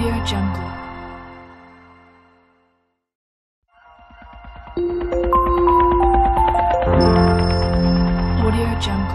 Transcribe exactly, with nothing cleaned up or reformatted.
Audio Jungle. Audio Jungle.